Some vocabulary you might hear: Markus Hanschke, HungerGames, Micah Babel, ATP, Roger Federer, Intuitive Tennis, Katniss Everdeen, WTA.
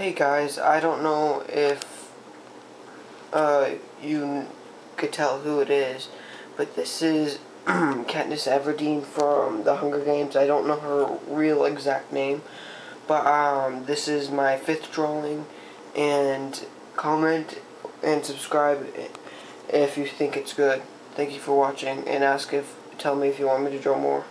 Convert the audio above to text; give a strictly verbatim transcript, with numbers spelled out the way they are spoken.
Hey guys, I don't know if uh, you could tell who it is, but this is Katniss Everdeen from the Hunger Games. I don't know her real exact name, but um, this is my fifth drawing, and comment and subscribe if you think it's good. Thank you for watching, and ask if, tell me if you want me to draw more.